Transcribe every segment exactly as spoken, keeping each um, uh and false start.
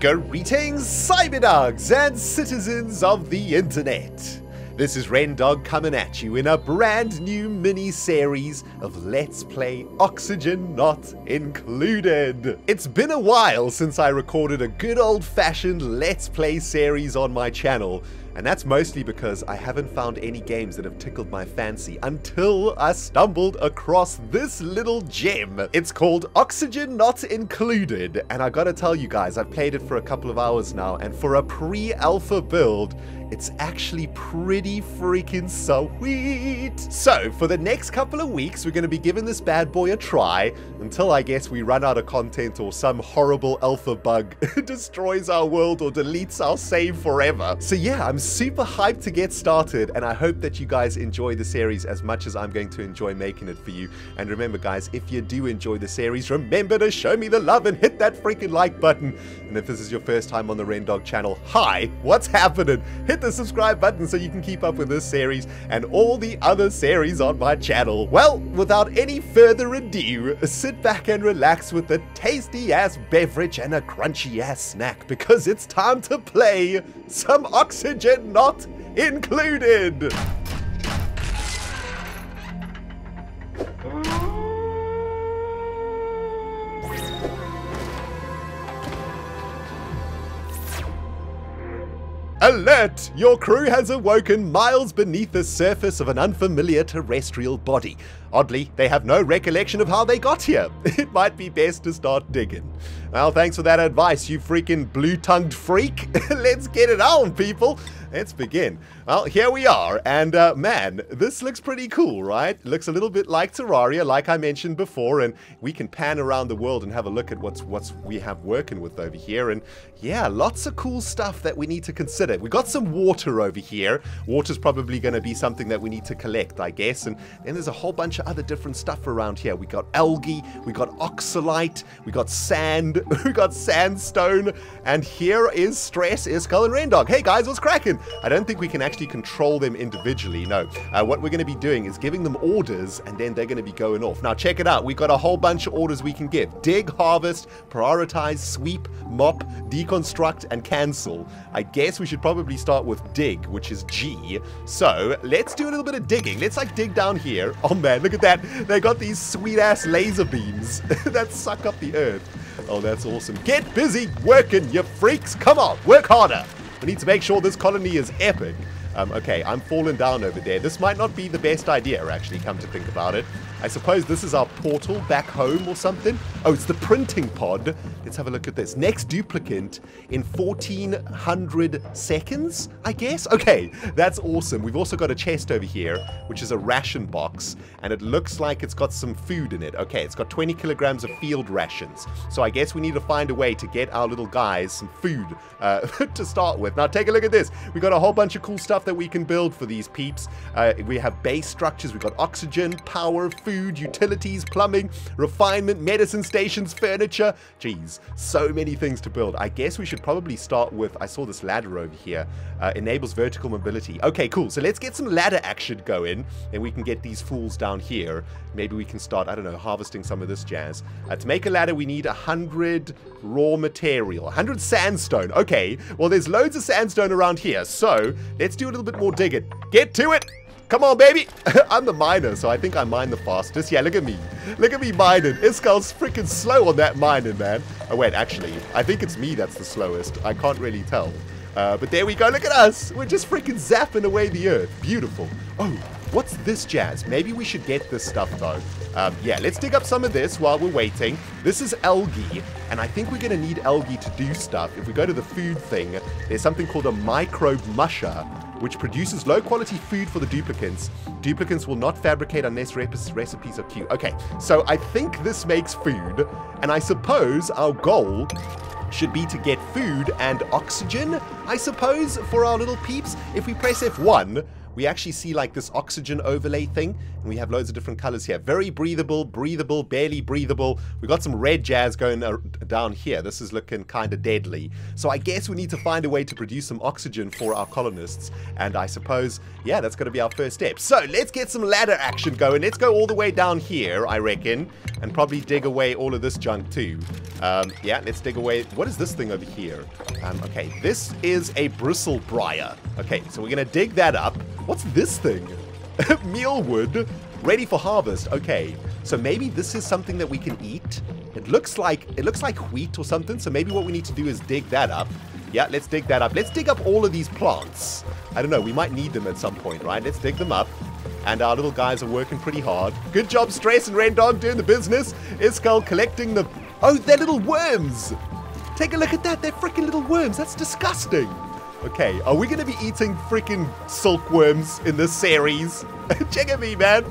Greetings, Cyberdogs and citizens of the internet! This is Rendog coming at you in a brand new mini-series of Let's Play Oxygen Not Included. It's been a while since I recorded a good old-fashioned Let's Play series on my channel, and that's mostly because I haven't found any games that have tickled my fancy until I stumbled across this little gem. It's called Oxygen Not Included, and I gotta tell you guys, I've played it for a couple of hours now, and for a pre-alpha build, it's actually pretty freaking sweet. So, for the next couple of weeks, we're gonna be giving this bad boy a try, until I guess we run out of content or some horrible alpha bug destroys our world or deletes our save forever. So yeah, I'm super hyped to get started, and I hope that you guys enjoy the series as much as I'm going to enjoy making it for you. And remember guys, if you do enjoy the series, remember to show me the love and hit that freaking like button. And if this is your first time on the Rendog channel, hi, what's happening? Hit the subscribe button so you can keep up with this series and all the other series on my channel. Well, without any further ado, sit back and relax with a tasty ass beverage and a crunchy ass snack, because it's time to play some Oxygen Not Included! Alert! Your crew has awoken miles beneath the surface of an unfamiliar terrestrial body. Oddly, they have no recollection of how they got here. It might be best to start digging. Well, thanks for that advice, you freaking blue-tongued freak. Let's get it on, people. Let's begin. Well, here we are, and uh, man, this looks pretty cool, right? Looks a little bit like Terraria, like I mentioned before, and we can pan around the world and have a look at what's what's we have working with over here, and yeah, lots of cool stuff that we need to consider. We got some water over here. Water's probably going to be something that we need to collect, I guess, and then there's a whole bunch of other different stuff around here. We got algae, we got oxalite, we got sand, we got sandstone, and here is Stress, Iskall, and Rendog. Hey guys, what's cracking? I don't think we can actually control them individually, no. Uh, what we're going to be doing is giving them orders, and then they're going to be going off. Now check it out, we've got a whole bunch of orders we can give. Dig, harvest, prioritize, sweep, mop, deconstruct, and cancel. I guess we should probably start with dig, which is G. So, let's do a little bit of digging. Let's like dig down here. Oh man, look at that. They got these sweet ass laser beams that suck up the earth. Oh, that's awesome. Get busy working, you freaks. Come on, work harder. We need to make sure this colony is epic. Um, okay, I'm falling down over there. This might not be the best idea, actually, come to think about it. I suppose this is our portal back home or something. Oh, it's the printing pod. Let's have a look at this. Next duplicant in fourteen hundred seconds, I guess? Okay, that's awesome. We've also got a chest over here, which is a ration box, and it looks like it's got some food in it. Okay, it's got twenty kilograms of field rations. So I guess we need to find a way to get our little guys some food uh, to start with. Now, take a look at this. We've got a whole bunch of cool stuff that we can build for these peeps. Uh, we have base structures, we've got oxygen, power, food, utilities, plumbing, refinement, medicine stations, furniture. Jeez, so many things to build. I guess we should probably start with, I saw this ladder over here, uh, enables vertical mobility. Okay, cool, so let's get some ladder action going, and we can get these fools down here. Maybe we can start, I don't know, harvesting some of this jazz. Uh, to make a ladder, we need one hundred raw material, one hundred sandstone. Okay, well, there's loads of sandstone around here, so let's do a little bit more digging. Get to it! Come on, baby! I'm the miner, so I think I mine the fastest. Yeah, look at me. Look at me mining. Iskall's freaking slow on that mining, man. Oh, wait, actually, I think it's me that's the slowest. I can't really tell. Uh, but there we go. Look at us. We're just freaking zapping away the earth. Beautiful. Oh, what's this jazz? Maybe we should get this stuff, though. Um, yeah, let's dig up some of this while we're waiting. This is algae, and I think we're going to need algae to do stuff. If we go to the food thing, there's something called a microbe musher, which produces low-quality food for the duplicants. Duplicants will not fabricate unless recipes are cute. Okay, so I think this makes food, and I suppose our goal should be to get food and oxygen, I suppose, for our little peeps. If we press F one, we actually see like this oxygen overlay thing, and we have loads of different colors here. Very breathable, breathable, barely breathable. We've got some red jazz going uh, down here. This is looking kind of deadly. So I guess we need to find a way to produce some oxygen for our colonists, and I suppose, yeah, that's going to be our first step. So let's get some ladder action going. Let's go all the way down here, I reckon, and probably dig away all of this junk too. Um, yeah, let's dig away. What is this thing over here? Um, okay, this is a bristle briar. Okay, so we're going to dig that up. What's this thing? Mealwood, ready for harvest. Okay, so maybe this is something that we can eat. It looks like, it looks like wheat or something, so maybe what we need to do is dig that up. Yeah, let's dig that up. Let's dig up all of these plants. I don't know, we might need them at some point, right? Let's dig them up. And our little guys are working pretty hard. Good job, Stress and Rendog, doing the business. Iskall collecting the... Oh, they're little worms! Take a look at that, they're freaking little worms. That's disgusting. Okay, are we going to be eating freaking silkworms in this series? Check at me, man.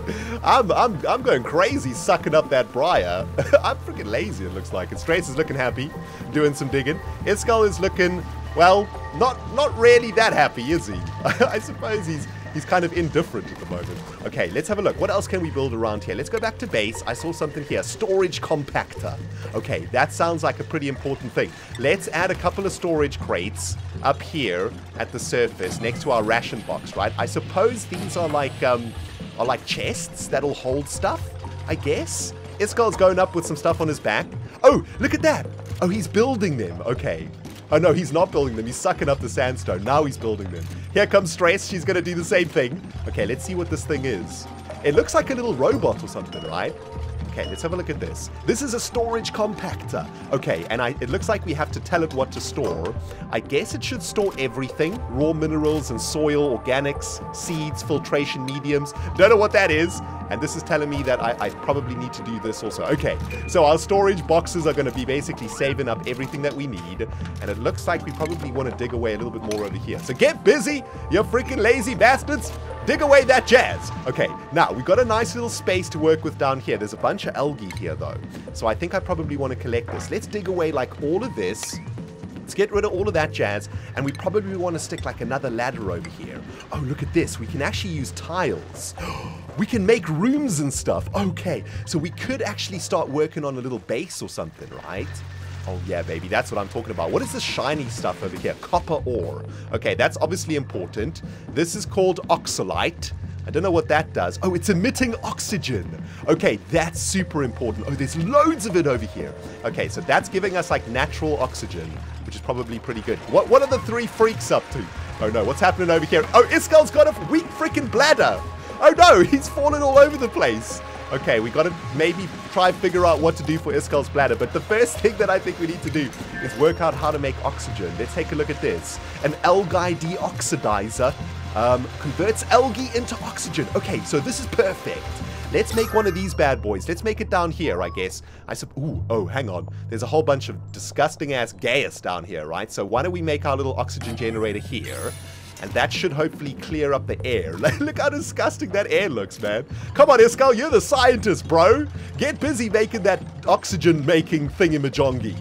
I'm, I'm, I'm going crazy sucking up that briar. I'm freaking lazy, it looks like. And Strace is looking happy, doing some digging. Iskall is looking, well, not, not really that happy, is he? I suppose he's, he's kind of indifferent at the moment. Okay, let's have a look. What else can we build around here? Let's go back to base. I saw something here. Storage compactor. Okay, that sounds like a pretty important thing. Let's add a couple of storage crates up here at the surface next to our ration box, right? I suppose these are like um, are like chests that'll hold stuff, I guess. Iskall's going up with some stuff on his back. Oh, look at that. Oh, he's building them. Okay. Oh no, he's not building them. He's sucking up the sandstone. Now he's building them. Here comes Stress. She's going to do the same thing. Okay, let's see what this thing is. It looks like a little robot or something, right? Okay, let's have a look at this. This is a storage compactor. Okay, and I, it looks like we have to tell it what to store. I guess it should store everything. Raw minerals and soil, organics, seeds, filtration mediums. Don't know what that is. And this is telling me that I, I probably need to do this also. Okay, so our storage boxes are going to be basically saving up everything that we need. And it looks like we probably want to dig away a little bit more over here. So get busy, you freaking lazy bastards. Dig away that jazz. Okay, now we've got a nice little space to work with down here. There's a bunch of algae here though. So I think I probably want to collect this. Let's dig away like all of this. Let's get rid of all of that jazz, and we probably want to stick like another ladder over here. Oh, look at this. We can actually use tiles. We can make rooms and stuff. Okay, so we could actually start working on a little base or something, right? Oh yeah, baby, that's what I'm talking about. What is this shiny stuff over here? Copper ore. Okay, that's obviously important. This is called oxalite. I don't know what that does. Oh, it's emitting oxygen. Okay, that's super important. Oh, there's loads of it over here. Okay, so that's giving us like natural oxygen, which is probably pretty good. What What are the three freaks up to? Oh no, what's happening over here? Oh, Iskall's got a weak freaking bladder. Oh no, he's fallen all over the place. Okay, we gotta maybe try and figure out what to do for Iskall's bladder, but the first thing that I think we need to do is work out how to make oxygen. Let's take a look at this. An algae deoxidizer. Um, converts algae into oxygen. Okay, so this is perfect. Let's make one of these bad boys. Let's make it down here, I guess. I sub- Ooh, oh, hang on. There's a whole bunch of disgusting-ass gas down here, right? So why don't we make our little oxygen generator here? And that should hopefully clear up the air. Look how disgusting that air looks, man. Come on, Iskall, you're the scientist, bro. Get busy making that oxygen-making thingy-majongi.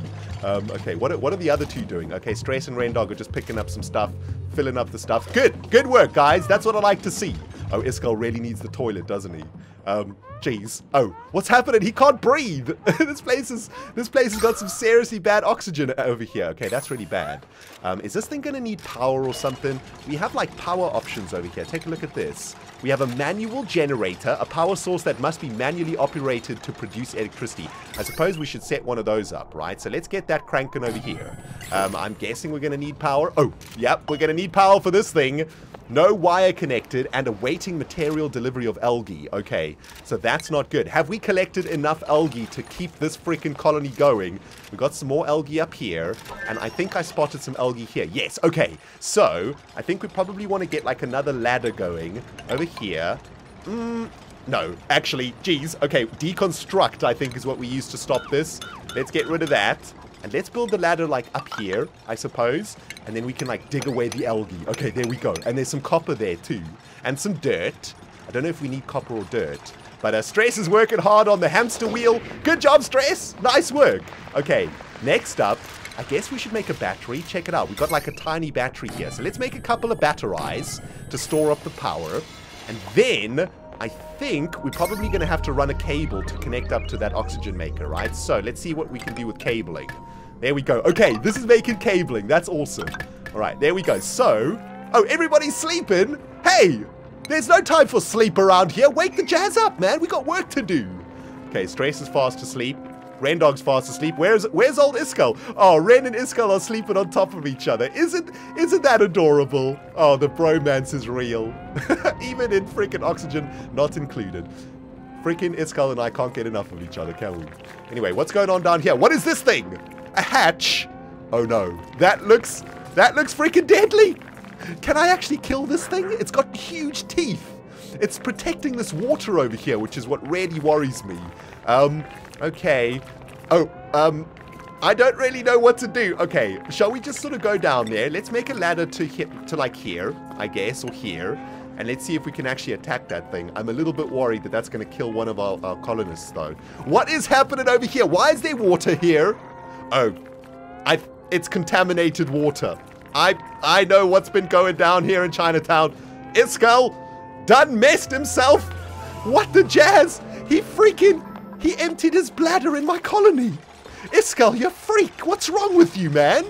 Um, okay, what are, what are the other two doing? Okay, Stress and Rendog are just picking up some stuff, filling up the stuff. Good, good work, guys. That's what I like to see. Oh, Iskall really needs the toilet, doesn't he? Um, jeez. Oh, what's happening? He can't breathe. This place is, this place has got some seriously bad oxygen over here. Okay, that's really bad. Um, is this thing going to need power or something? We have, like, power options over here. Take a look at this. We have a manual generator, a power source that must be manually operated to produce electricity. I suppose we should set one of those up, right? So let's get that cranking over here. Um, I'm guessing we're going to need power. Oh, yep, we're going to need power for this thing. No wire connected and awaiting material delivery of algae. Okay, so that's not good. Have we collected enough algae to keep this freaking colony going? We got some more algae up here, and I think I spotted some algae here. Yes, okay. So, I think we probably want to get like another ladder going over here. Mm, no, actually, geez. Okay, deconstruct, I think, is what we use to stop this. Let's get rid of that. And let's build the ladder like up here, I suppose. And then we can like dig away the algae. Okay, there we go. And there's some copper there too. And some dirt. I don't know if we need copper or dirt. But uh, Stress is working hard on the hamster wheel. Good job, Stress. Nice work. Okay, next up, I guess we should make a battery. Check it out. We've got like a tiny battery here. So let's make a couple of batteries to store up the power. And then I think we're probably going to have to run a cable to connect up to that oxygen maker, right? So let's see what we can do with cabling. There we go. Okay, this is making cabling. That's awesome. All right, there we go. So, oh, everybody's sleeping. Hey, there's no time for sleep around here. Wake the jazz up, man. We got work to do. Okay, Stress is fast asleep. Rendog's fast asleep. Where's where's old Iskall? Oh, Ren and Iskall are sleeping on top of each other. Isn't isn't that adorable? Oh, the bromance is real. Even in freaking Oxygen Not Included. Freaking Iskall and I can't get enough of each other, can we? Anyway, what's going on down here? What is this thing? A hatch? Oh no. That looks that looks freaking deadly! Can I actually kill this thing? It's got huge teeth. It's protecting this water over here, which is what really worries me. Um Okay. Oh, um, I don't really know what to do. Okay, shall we just sort of go down there? Let's make a ladder to hit to like here, I guess, or here. And let's see if we can actually attack that thing. I'm a little bit worried that that's going to kill one of our, our colonists, though. What is happening over here? Why is there water here? Oh, I it's contaminated water. I I know what's been going down here in Chinatown. Iskall done messed himself. What the jazz? He freaking... He emptied his bladder in my colony. Iskall, you freak. What's wrong with you, man?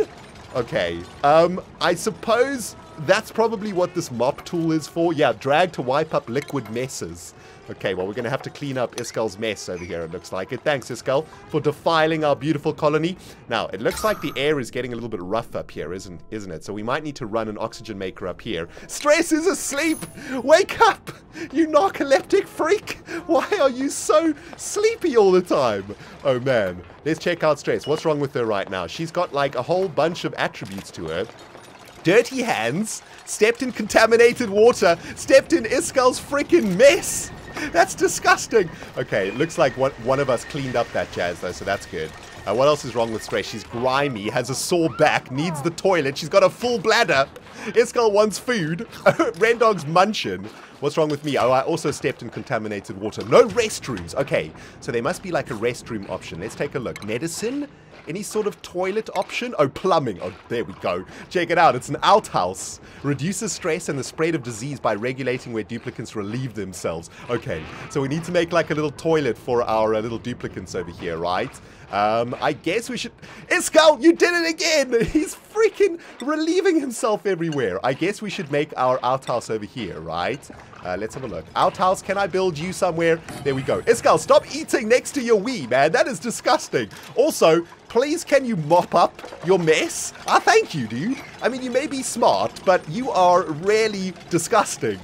Okay. Um, I suppose that's probably what this mop tool is for. Yeah, drag to wipe up liquid messes. Okay, well, we're going to have to clean up Iskall's mess over here, it looks like it. Thanks, Iskall, for defiling our beautiful colony. Now, it looks like the air is getting a little bit rough up here, isn't, isn't it? So we might need to run an oxygen maker up here. Stress is asleep! Wake up, you narcoleptic freak! Why are you so sleepy all the time? Oh, man. Let's check out Stress. What's wrong with her right now? She's got, like, a whole bunch of attributes to her. Dirty hands, stepped in contaminated water, stepped in Iskall's freaking mess! That's disgusting. Okay, it looks like one, one of us cleaned up that jazz, though, so that's good. Uh, what else is wrong with Stress? She's grimy, has a sore back, needs the toilet. She's got a full bladder. Iskall wants food. Rendog's munching. What's wrong with me? Oh, I also stepped in contaminated water. No restrooms. Okay, so there must be like a restroom option. Let's take a look. Medicine? Any sort of toilet option? Oh, plumbing. Oh, there we go. Check it out. It's an outhouse. Reduces stress and the spread of disease by regulating where duplicates relieve themselves. Okay, so we need to make like a little toilet for our uh, little duplicates over here, right? Um, I guess we should... Iskall, you did it again! He's freaking relieving himself everywhere. I guess we should make our outhouse over here, right? Uh, let's have a look. Outhouse, can I build you somewhere? There we go. Iskall, stop eating next to your wee, man. That is disgusting. Also, please can you mop up your mess? I thank you, dude. I mean, you may be smart, but you are really disgusting.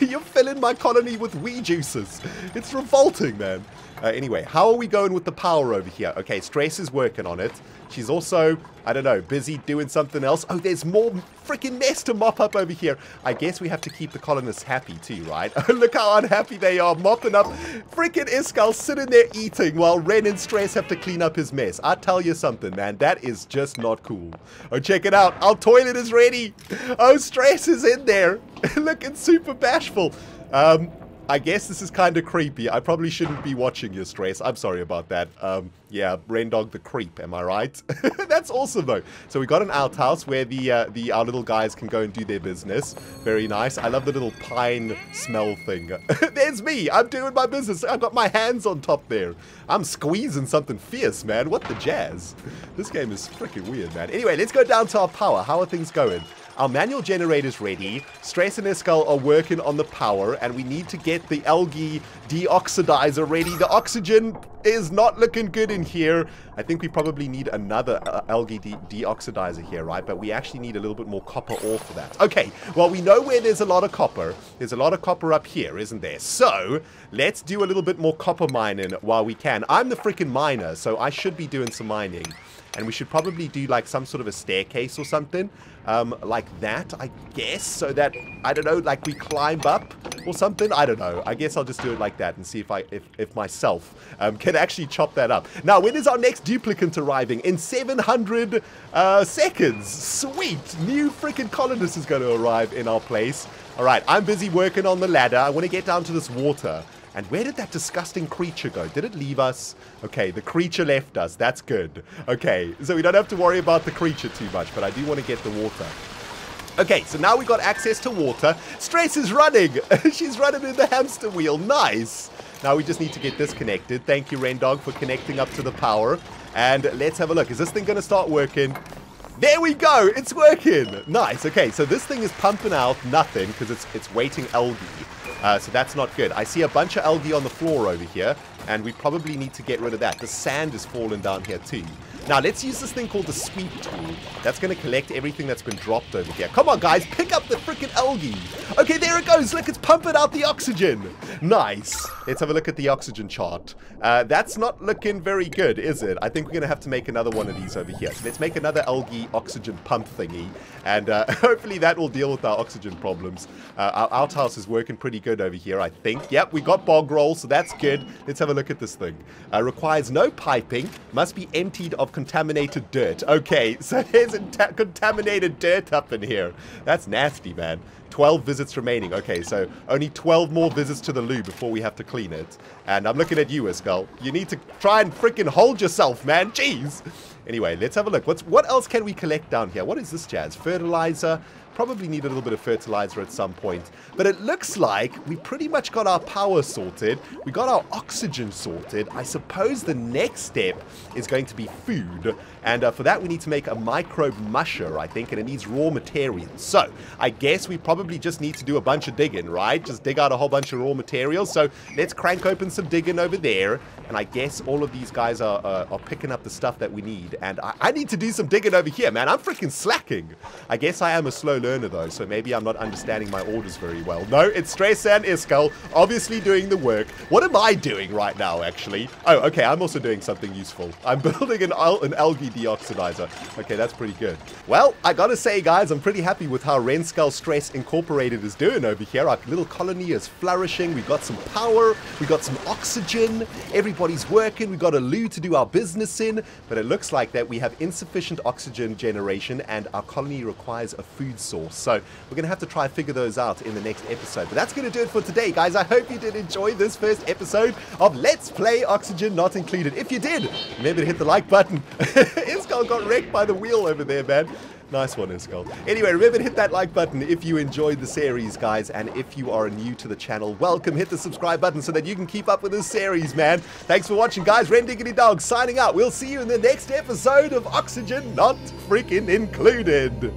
You're filling my colony with wee juices. It's revolting, man. Uh, anyway, how are we going with the power over here? Okay, Stress is working on it. She's also, I don't know, busy doing something else. Oh, there's more freaking mess to mop up over here. I guess we have to keep the colonists happy too, right? Look how unhappy they are, mopping up. Freaking Iskall sitting there eating while Ren and Stress have to clean up his mess. I tell you something, man. That is just not cool. Oh, check it out. Our toilet is ready. Oh, Stress is in there. Looking super bashful. Um... I guess this is kind of creepy. I probably shouldn't be watching your Stress. I'm sorry about that. Um, yeah, Rendog the creep. Am I right? That's awesome though. So we got an outhouse where the uh, the our little guys can go and do their business. Very nice. I love the little pine smell thing. There's me. I'm doing my business. I've got my hands on top there. I'm squeezing something fierce, man. What the jazz? This game is freaking weird, man. Anyway, let's go down to our power. How are things going? Our manual generator's ready. Stress and Iskall are working on the power, and we need to get the algae deoxidizer ready. The oxygen is not looking good in here. I think we probably need another uh, algae de deoxidizer here, right? But we actually need a little bit more copper ore for that. Okay, well, we know where there's a lot of copper. There's a lot of copper up here, isn't there? So, let's do a little bit more copper mining while we can. I'm the freaking miner, so I should be doing some mining. And we should probably do like some sort of a staircase or something um, like that, I guess, so that, I don't know, like we climb up or something. I don't know. I guess I'll just do it like that and see if I if, if myself um, can actually chop that up. Now, when is our next duplicant arriving? In seven hundred uh, seconds. Sweet. New freaking colonist is going to arrive in our place. All right. I'm busy working on the ladder. I want to get down to this water. And where did that disgusting creature go? Did it leave us? Okay, the creature left us. That's good. Okay, so we don't have to worry about the creature too much, but I do want to get the water. Okay, so now we got access to water. Stress is running. She's running in the hamster wheel. Nice. Now we just need to get this connected. Thank you, Rendog, for connecting up to the power. And let's have a look. Is this thing going to start working? There we go. It's working. Nice. Okay, so this thing is pumping out nothing because it's, it's waiting algae. Uh, so that's not good. I see a bunch of algae on the floor over here, and we probably need to get rid of that. The sand is falling down here too. Now, let's use this thing called the sweep tool. That's going to collect everything that's been dropped over here. Come on, guys. Pick up the freaking algae. Okay, there it goes. Look, it's pumping out the oxygen. Nice. Let's have a look at the oxygen chart. Uh, that's not looking very good, is it? I think we're going to have to make another one of these over here. So let's make another algae oxygen pump thingy. And uh, hopefully that will deal with our oxygen problems. Uh, our outhouse is working pretty good over here, I think. Yep, we got bog roll, so that's good. Let's have a look at this thing. Uh, requires no piping. Must be emptied of contaminated dirt. Okay, so there's contaminated dirt up in here. That's nasty, man. twelve visits remaining. Okay, so only twelve more visits to the loo before we have to clean it. And I'm looking at you, Iskall. You need to try and freaking hold yourself, man. Jeez. Anyway, let's have a look. What's, what else can we collect down here? What is this jazz? Fertilizer. Probably need a little bit of fertilizer at some point. But it looks like we pretty much got our power sorted. We got our oxygen sorted. I suppose the next step is going to be food. And uh, for that, we need to make a microbe musher, I think. And it needs raw materials. So I guess we probably just need to do a bunch of digging, right? Just dig out a whole bunch of raw materials. So let's crank open some digging over there. And I guess all of these guys are, uh, are picking up the stuff that we need. And I, I need to do some digging over here, man. I'm freaking slacking. I guess I am a slow learner. Learner though, so maybe I'm not understanding my orders very well. No, it's Stress and Iskall, obviously doing the work. What am I doing right now, actually? Oh, okay, I'm also doing something useful. I'm building an, al an algae deoxidizer. Okay, that's pretty good. Well, I gotta say, guys, I'm pretty happy with how Renskull Stress Incorporated is doing over here. Our little colony is flourishing. We've got some power. We got some oxygen. Everybody's working. We've got a loo to do our business in, but it looks like that we have insufficient oxygen generation, and our colony requires a food source. So we're going to have to try and figure those out in the next episode. But that's going to do it for today, guys. I hope you did enjoy this first episode of Let's Play Oxygen Not Included. If you did, remember to hit the like button. Iskall got wrecked by the wheel over there, man. Nice one, Iskall. Anyway, remember to hit that like button if you enjoyed the series, guys. And if you are new to the channel, welcome. Hit the subscribe button so that you can keep up with this series, man. Thanks for watching, guys. Rendog signing out. We'll see you in the next episode of Oxygen Not Freaking Included.